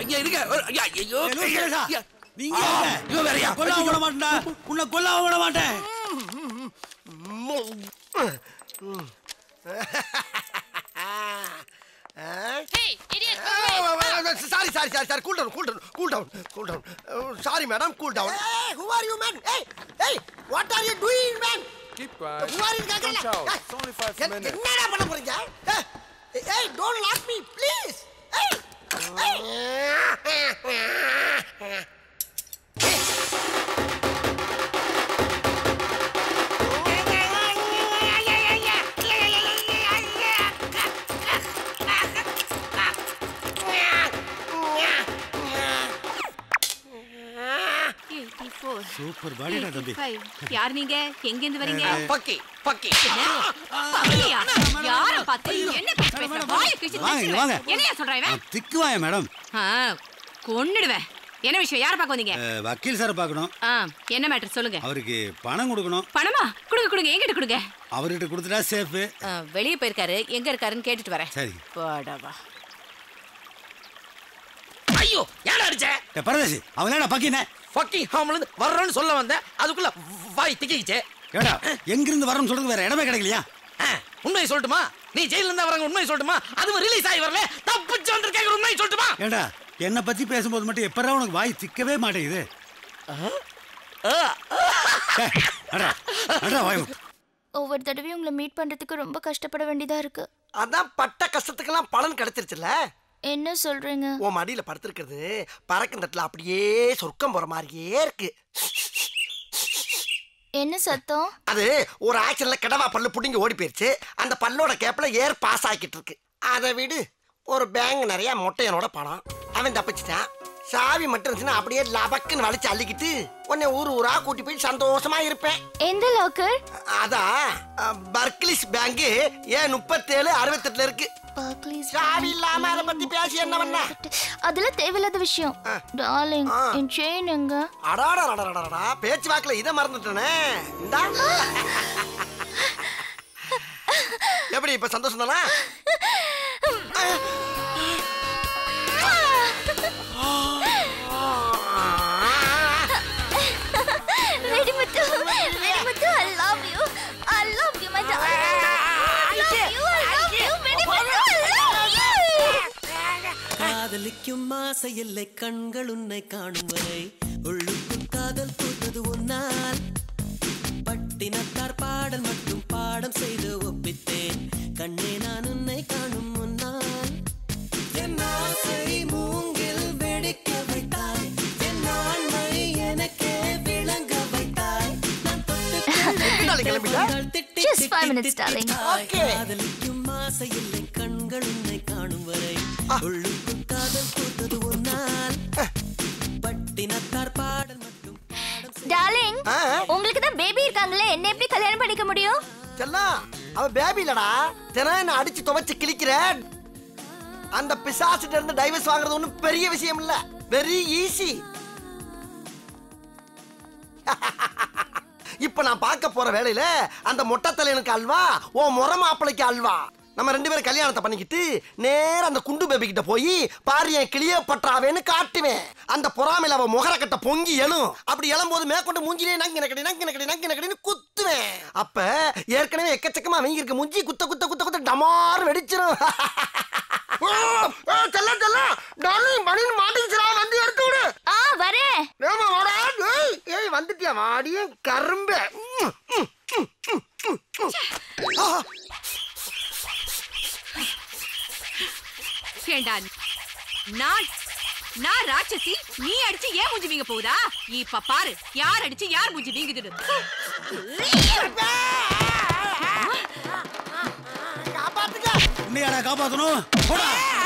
ஐயா இருங்க. ஐயா ஐயோ. நீங்க இங்க வரையா. கொல்ல ஓட மாட்டடா. உன்னை கொல்ல ஓட மாட்டேன். Hey, idiot. Sorry, sorry, sorry, sorry. Cool down, cool down, cool down, cool down. Sorry madam, cool down. Hey, who are you man? Hey, hey, what are you doing man? Keep quiet. Watch out. It's only five minutes. Enna panna poringa? Hey, don't lock me, please. Hey. eighty-four four super बड़ी ना तभी five यार नहीं गए king इंद worrying है पक्की पक्की पक्की यार यार पाती ये ना कुछ पैसा वाय किसी नहीं वांगे ये नहीं सुन रही है दिक्कत है मैडम हाँ कौन निडवे ये ना विषय यार पाकों दिखे बाकी सारे पाकनो आह ये ना मैटर सोलगे अवर के पाना कुड़गनो पाना माँ कुड़गे कुड़गे ये कुड़गे अवर इटे कुड़तरा सेफ है आह वैली पैर करे ये कर कारण कैट वाला सही बड़ा बा ஐயோ யார அடிச்சே டே பரதேசி அவனேடா பக்கினே பக்கிங் ஹாம்ல வரறன்னு சொல்ல வந்தேன் அதுக்குள்ள வாய் திக்கிச்சே கேடா எங்க இருந்து வரறன்னு சொல்றது வேற இடமே கிடைக்கலையா உண்மை சொல்லட்டுமா நீ ஜெயில்ல இருந்து வரங்க உண்மை சொல்லட்டுமா அது ரிலீஸ் ஆகி வரல தப்பிச்சு வந்திருக்கேங்க உண்மை சொல்லட்டுமா ஏடா என்ன பத்தி பேசும்போது மட்டும் எப்பறா உனக்கு வாய் திக்கவே மாட்டேங்குது அடடா அடடா வாய் ஓவர் தடவை உங்களை மீட் பண்றதுக்கு ரொம்ப கஷ்டப்பட வேண்டியதா இருக்கு அதான் பட்ட கஷ்டத்துக்கெல்லாம் பலன் கிடைச்சிருச்சுல என்ன சொல்றீங்க ஓ மடியில படுத்துக்கிறது பறக்கந்தட்டல அப்படியே சொர்க்கம் போற மாதிரியே இருக்கு என்ன சத்தம் அது ஒரு ஆக்சன்ல கடவா பல்லு புடிங்கி ஓடி போயிருச்சு அந்த பல்லோட கேப்ல ஏர் பாஸ் ஆகிட்டு இருக்கு அத விடு ஒரு பேங்க் நிறைய மொட்டையனோட பணம் அவன் தப்பிச்சிட்டான் சாவி மட்டும் இருந்துனா அப்படியே லபக்குன்னு வளைச்சு அள்ளிக்கிட்டு உன்னை ஊர் ஊரா கூட்டி போய் சந்தோஷமா இருப்பேன் எந்த லாக்கர் அதா பர்க்லிஸ் பேங்க் ஏ முப்பத்தி ஏழு அறுபத்தி எட்டுல இருக்கு பர்க்லிஸ் சாவி இல்லாம அத பத்தி பேசி என்ன பண்ண அதுல தேவையில்லாத விஷயம் டார்லிங் என் செயின் எங்க அடடடடடடா பேச்சு வாக்குல இத மறந்துட்டனே இந்தா எப்படி இப்ப சந்தோஷம் தானா காதலிக்கும் ஆசை இல்லை கண்கள் உன்னை காணும் வரை உள்ளுக்குள் காதல் தூண்டது உன்னால் பட்டினத்தார் பாடல் மட்டும் பாடம் செய்து ஒப்பித்தேன் கண்ணே நான் உன்னை காணும் முன்னால் என் ஆசை மூங்கில் வெடிக்க வைத்தாய் என் ஆண்மை எனக்கே விளங்க வைத்தாய் நான் காதலிக்கும் ஆசை இல்லை கண்கள் உன்னை காணும் வரை உள்ளுக்குள் டார்லிங் உங்களுக்கு தான் பேபி இருக்காங்களே என்ன எப்படி கல்யாணம் பண்ணிக்க முடியும் செல்லா அவ பேபி இல்லடா தெனான அடிச்சு துவைச்சு கிளிக்குற அந்த பிசாசிட்ட இருந்து டைவர்ஸ் வாங்குறது ஒண்ணும் பெரிய விஷயம் இல்ல வெரி ஈஸி இப்போ நான் பார்க்க போற வேளையில அந்த மொட்டை தலையனுக்கு அல்வா ஓ முறை மாப்பிளைக்கு அல்வா நம்ம ரெண்டு பேரும் கல்யாணத்தை பண்ணிக்கிட்டு நேர அந்த குண்டு பேபி கிட்ட போய் பாரிய கிளியே பற்றாவேன்னு காட்டுவேன் அந்த பொறாமையில அவ முகரக்கட்ட பொங்கி எழும் அப்படி எழும்போது மேற்கொண்டு மூஞ்சிலே நங்கி நக்கடி நங்கி நக்கடி நங்கி நக்கடின்னு குத்துவேன் அப்ப ஏற்கனவே எக்கச்சக்கமா வாங்கி இருக்க மூஞ்சி குத்த குத்த குத்த குத்த டமார் வெடிச்சிடும் வந்துட்டியா வாடியே கரும்பு நான் நான் ராட்சசி நீ அடிச்சு ஏன் மூஞ்சி வீங்க போகுதா இப்ப பாரு யார் அடிச்சு யார் மூஞ்சி வீங்குது காப்பாத்துக்க உன்னையாடா காப்பாத்தணும் போடா